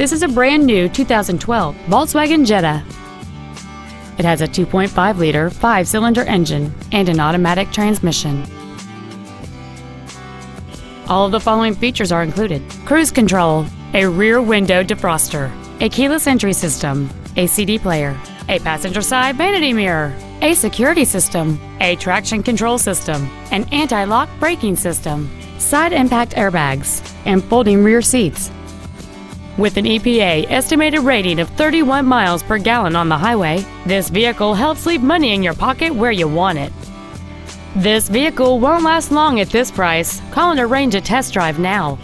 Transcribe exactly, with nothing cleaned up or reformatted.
This is a brand new two thousand twelve Volkswagen Jetta. It has a two point five liter five-cylinder engine and an automatic transmission. All of the following features are included: cruise control, a rear window defroster, a keyless entry system, a C D player, a passenger side vanity mirror, a security system, a traction control system, an anti-lock braking system, side impact airbags, and folding rear seats. With an E P A estimated rating of thirty-one miles per gallon on the highway, this vehicle helps leave money in your pocket where you want it. This vehicle won't last long at this price. Call and arrange a test drive now.